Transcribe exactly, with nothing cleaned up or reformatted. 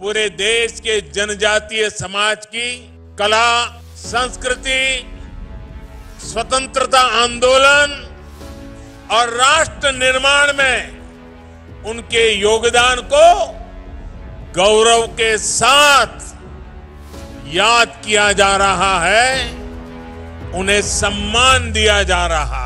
पूरे देश के जनजातीय समाज की कला, संस्कृति, स्वतंत्रता आंदोलन और राष्ट्र निर्माण में उनके योगदान को गौरव के साथ याद किया जा रहा है, उन्हें सम्मान दिया जा रहा है।